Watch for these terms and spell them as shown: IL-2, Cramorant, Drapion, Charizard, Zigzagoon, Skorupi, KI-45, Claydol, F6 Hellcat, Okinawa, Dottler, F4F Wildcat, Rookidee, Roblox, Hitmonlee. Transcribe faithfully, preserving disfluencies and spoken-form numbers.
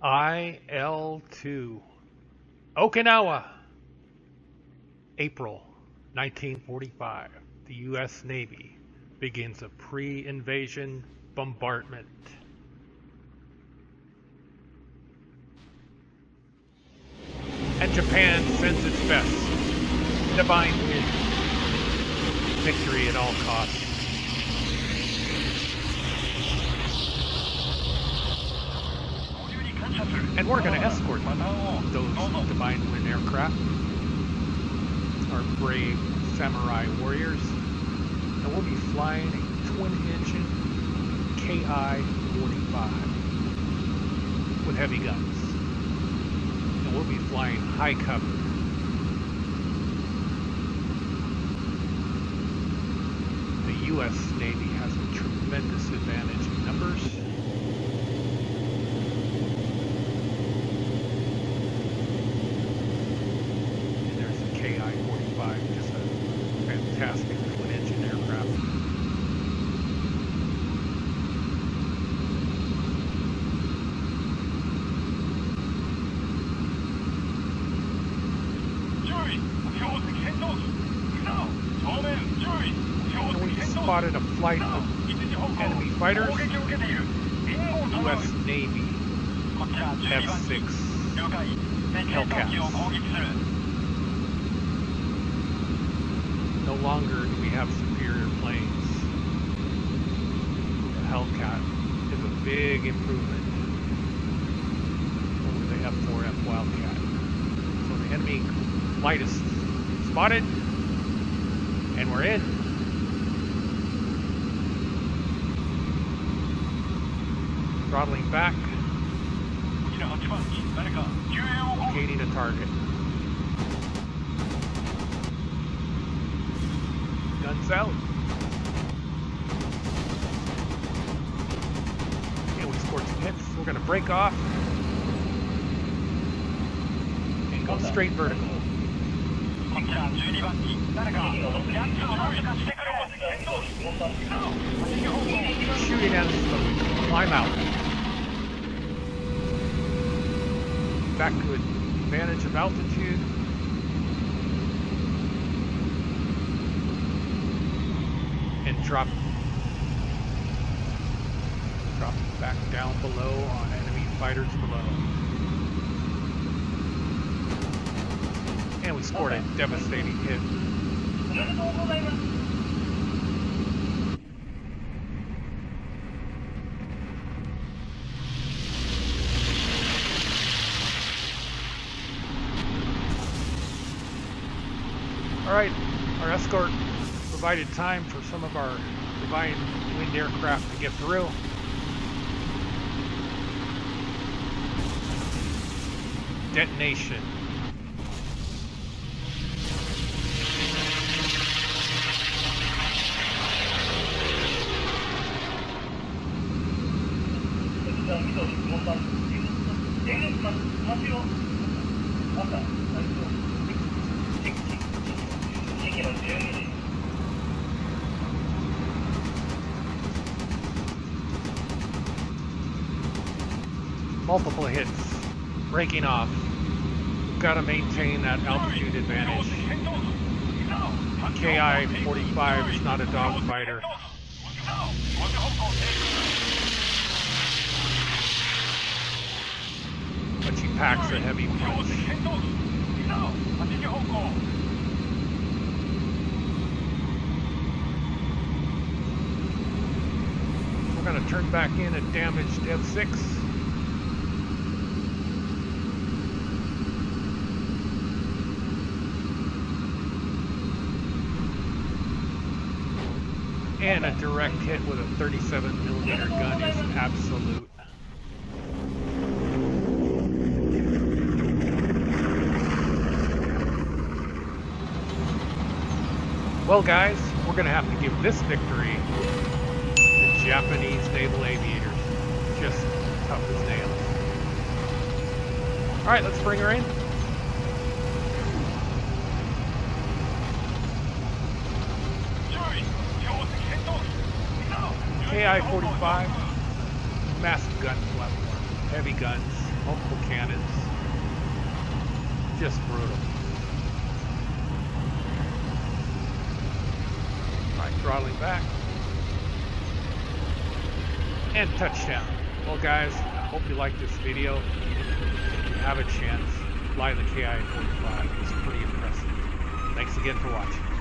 I L two, Okinawa, April nineteen forty-five. The U S Navy begins a pre-invasion bombardment. And Japan sends its best. Divine win. Victory at all costs. And we're going to escort those Divine Wind aircraft, our brave samurai warriors, and we'll be flying a twin-engine K I forty-five with heavy guns, and we'll be flying high cover. The U S Navy has a tremendous advantage in numbers. Spotted a flight of enemy fighters. U S Navy F six Hellcats. No longer do we have superior planes. The Hellcat is a big improvement over the F four F Wildcat. So the enemy flight is spotted, and we're in. Throttling back, locating a target. Guns out. Okay, we scored some hits. We're going to break off and go straight vertical. Shooting at us, but we can climb out. Back to advantage of altitude. And drop drop back down below on enemy fighters below. And we scored a devastating hit. Alright, our escort provided time for some of our Divine Wind aircraft to get through. Detonation. Multiple hits, breaking off. We've got to maintain that altitude advantage. K I forty-five is not a dogfighter. But she packs a heavy punch. We're going to turn back in a damaged F six. And a direct hit with a thirty-seven millimeter gun is absolute. Well guys, we're going to have to give this victory Japanese naval aviators, just tough as nails. Alright, let's bring her in. K I forty-five, massive gun platform, heavy guns. multiple cannons. Just brutal. Alright, throttling back. And touchdown. Well guys, I hope you liked this video. If you have a chance, fly the K I forty-five. It's pretty impressive. Thanks again for watching.